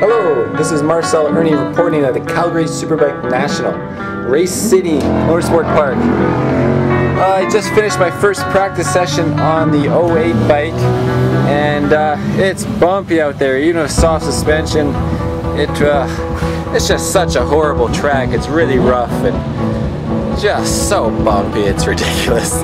Hello, this is Marcel Irnie reporting at the Calgary Superbike National, Race City Motorsport Park. I just finished my first practice session on the 08 bike, and it's bumpy out there. Even with soft suspension, it's just such a horrible track. It's really rough and just so bumpy, it's ridiculous.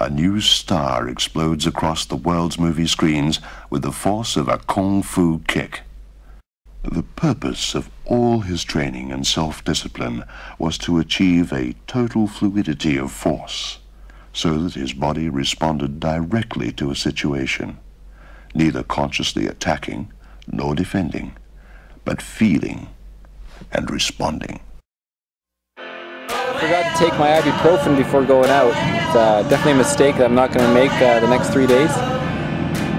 A new star explodes across the world's movie screens with the force of a kung fu kick. The purpose of all his training and self-discipline was to achieve a total fluidity of force, so that his body responded directly to a situation, neither consciously attacking nor defending, but feeling and responding. I forgot to take my ibuprofen before going out. It's definitely a mistake that I'm not going to make the next 3 days.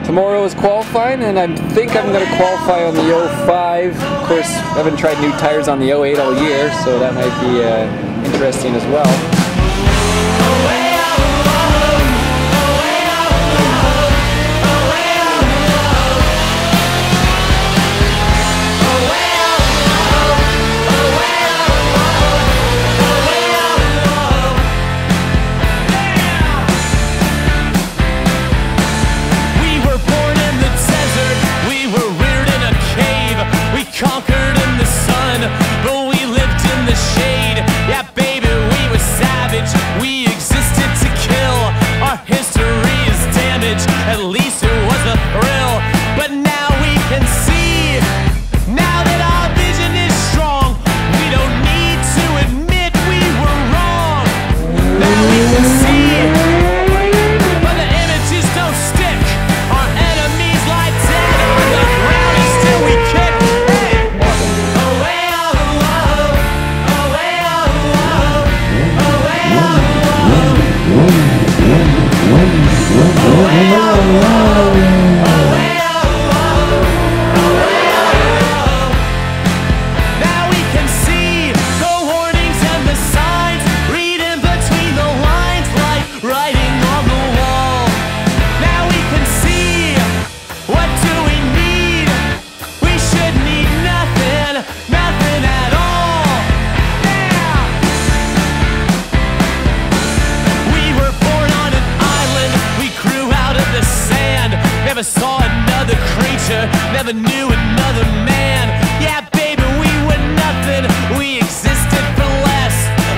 Tomorrow is qualifying, and I think I'm going to qualify on the 05. Of course, I haven't tried new tires on the 08 all year, so that might be interesting as well. Conquered in the sun, but we lived in the shade. Yeah, baby, we were savage. never saw another creature, never knew another man. Yeah, baby, we were nothing, we existed for less.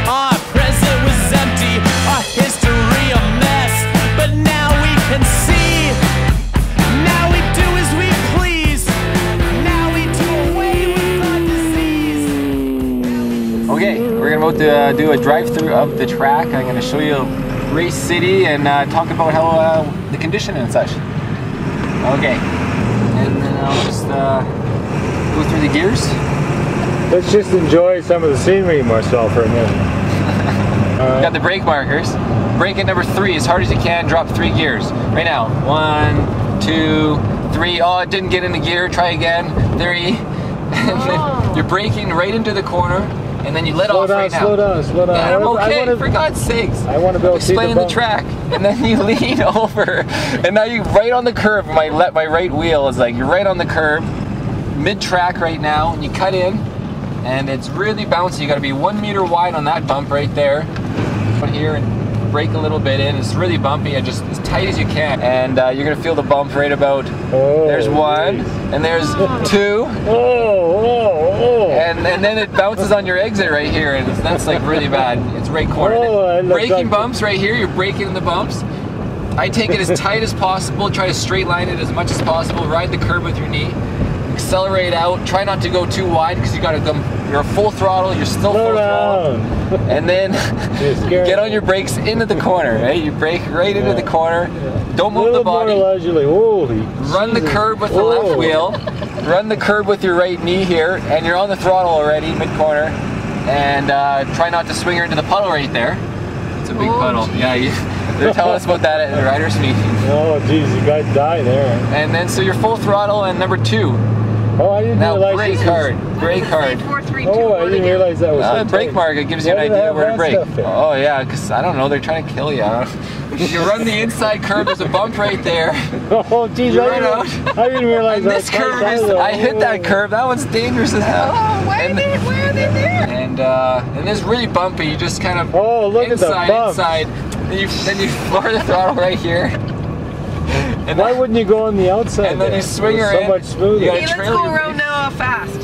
Our present was empty, our history a mess. But now we can see, now we do as we please, now we do away with our disease. Okay, we're going to do a drive-through of the track. I'm going to show you Race City and talk about how the condition and such. Okay, and then I'll just go through the gears. Let's just enjoy some of the scenery, Marcel, for a minute. Got the brake markers. Brake at number 3 as hard as you can. Drop 3 gears right now. 1, 2, 3. Oh, it didn't get in the gear. Try again. 3. Oh. You're braking right into the corner. And then you let slow off down, right now. Slow down, slow down. And I'm okay, for God's sakes. I want to explain the track. And then you lean over. And now you're right on the curb. My right wheel is like, you're right on the curb. Mid-track right now. And you cut in. And it's really bouncy. You got to be 1 meter wide on that bump right there. Put here and brake a little bit in. It's really bumpy. And just as tight as you can. And you're going to feel the bump right about. Oh, there's 1. Nice. And there's 2. And then it bounces on your exit right here, and that's like really bad. It's right cornered. Oh, braking bumps right here, you're braking the bumps. I take it as tight as possible, try to straight line it as much as possible, ride the curb with your knee, accelerate out, try not to go too wide because you gotta go, you're full throttle, you're still full throttle. And then get on your brakes into the corner, right? You brake right into the corner. Don't move the body. Run the curb with the left wheel. Run the curb with your right knee here, and you're on the throttle already, mid-corner. And try not to swing her into the puddle right there. It's a big puddle. Geez. Yeah, they're telling us about that at the riders' meeting. Oh, geez, you guys die there. And then, so you're full throttle, and number 2. Oh, I didn't realize brake hard. Brake hard. Oh, I didn't realize that was. The brake mark, it gives you an idea where to brake. Oh, yeah, because I don't know, they're trying to kill you. You run the inside curb, there's a bump right there. Oh, geez, I didn't realize that. This curve is, I hit that curve, that one's dangerous as hell. Oh, why are they there? And it's really bumpy, you just kind of inside. Then you lower the throttle right here. And why wouldn't you go on the outside? And then you swing her in. So much smoother. Okay, let's go around now fast.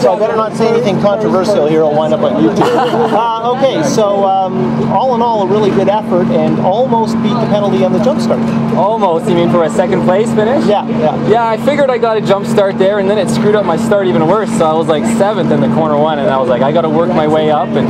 So I better not say anything controversial here, I'll wind up on YouTube. Okay, so all in all, a really good effort, and almost beat the penalty on the jump start. Almost? You mean for a second place finish? Yeah, yeah. Yeah, I figured I got a jump start there, and then it screwed up my start even worse, so I was like 7th in the corner one, and I was like, I gotta work my way up, and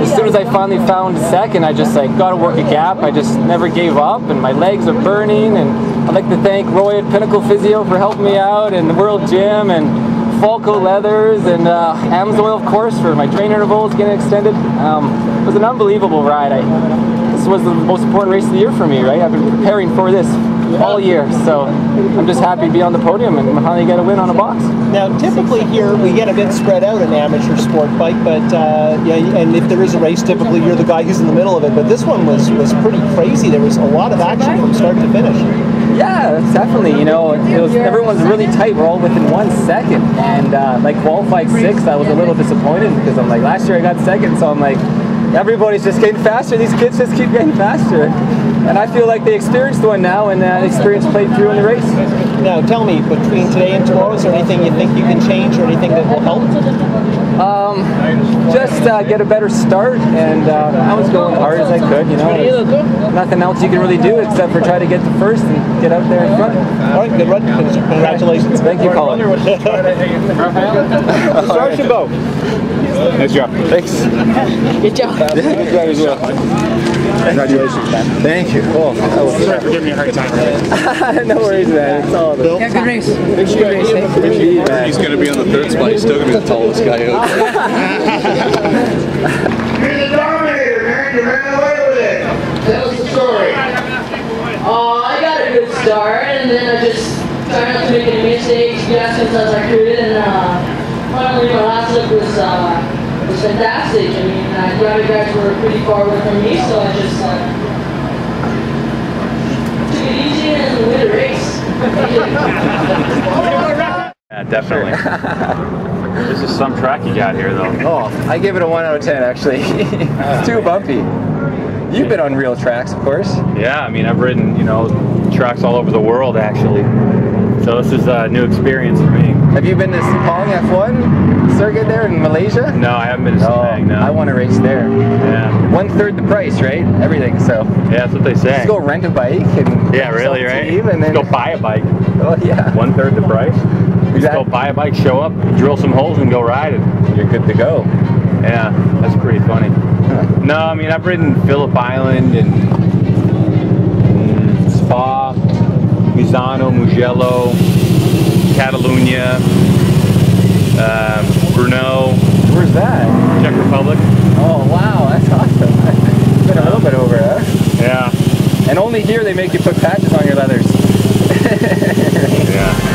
as soon as I finally found second, I just like gotta work a gap, I just never gave up, and my legs are burning, and I'd like to thank Roy at Pinnacle Physio for helping me out, and the World Gym, and Falco Leathers, and Amsoil, of course, for my train intervals getting extended. It was an unbelievable ride. This was the most important race of the year for me, right? I've been preparing for this all year, so I'm just happy to be on the podium and finally get a win on a box. Now, typically here we get a bit spread out in amateur sport bike, but yeah, and if there is a race, typically you're the guy who's in the middle of it. But this one was pretty crazy. There was a lot of action from start to finish. Yeah, definitely. You know, it was, everyone's really tight. We're all within 1 second, and like qualifying 6th, I was a little disappointed because I'm like, last year I got 2nd, so I'm like, everybody's just getting faster. These kids just keep getting faster. And I feel like they experienced one now, and that experience played through in the race. Now, tell me, between today and tomorrow, is there anything you think you can change or anything that will help? Just get a better start, and I was going as hard as I could, you know. Nothing else you can really do except for try to get to first and get out there in front. All right, good run. Congratulations. Thank you, Colin. Sergeant Bo. Nice job. Thanks. Good job. Congratulations, man. Thank you. Oh, sorry for giving me a hard time. No worries, man. It's all good. Yeah, good race. Good race. He's going to be on the 3rd spot. He's still going to be the tallest guy out. You're the dominator, man. You ran away with it. That was the story. I got a good start, and then I just started not to make any mistakes. Yeah, sometimes I couldn't, and finally my last lap was fantastic. I mean, the other guys were pretty far away from me, so I just took it easy and win the race. Yeah, definitely. This is some track you got here, though. Oh, I give it a 1 out of 10, actually. It's too bumpy. You've been on real tracks, of course. Yeah, I mean, I've ridden, you know, tracks all over the world, actually. So this is a new experience for me. Have you been to Sepang F1 circuit there in Malaysia? No, I haven't been to Sepang, no. I want to race there. Yeah. 1/3 the price, right? Everything, so. Yeah, that's what they say. Just go rent a bike and... Yeah, really, right? And then... Just go buy a bike. Oh, yeah. 1/3 the price. Exactly. Just go buy a bike, show up, drill some holes, and go ride it. You're good to go. Yeah, that's pretty funny. Huh. No, I mean, I've ridden Phillip Island and Spa, Misano, Mugello, Catalonia, Brno. Where's that? Czech Republic. Oh, wow, that's awesome. It's been a little bit over, huh? Yeah. And only here they make you put patches on your leathers. Yeah.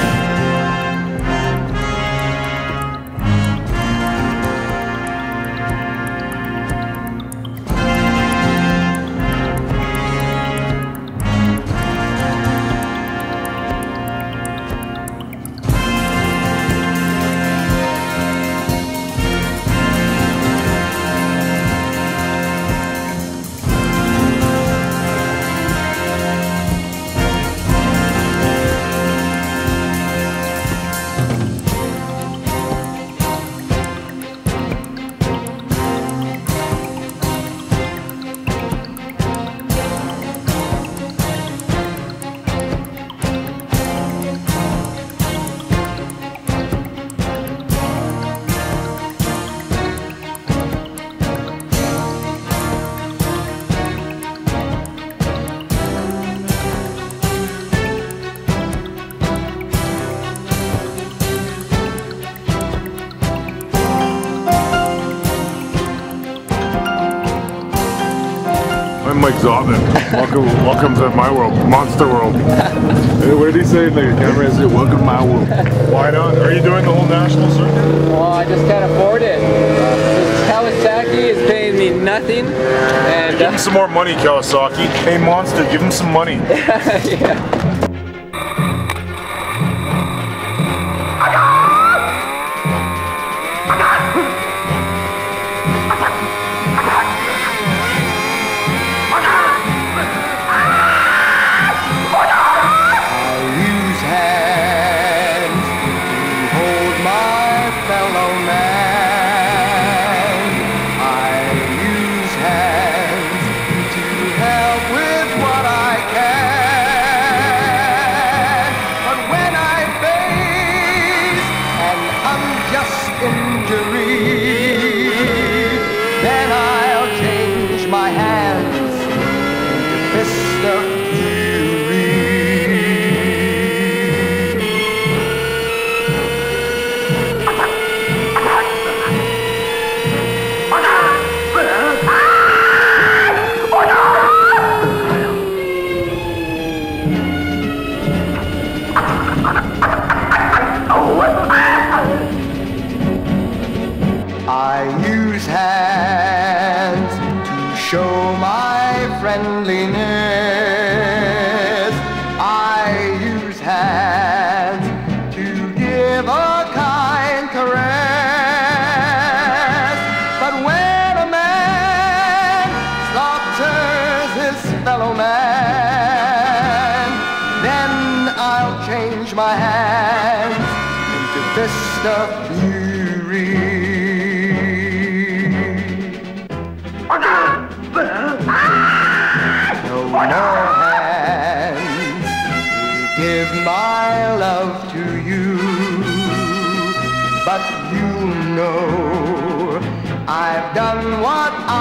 Mike Zottman. Welcome to my world, monster world. Hey, what did he say? Like, camera said, welcome to my world. Why not? Are you doing the whole national circuit? Well, I just can't afford it. Kawasaki is paying me nothing. And give him some more money, Kawasaki. Hey, monster, give him some money. Yeah. land, the best of fury. No, no hand, give my love to you, but you know I've done what I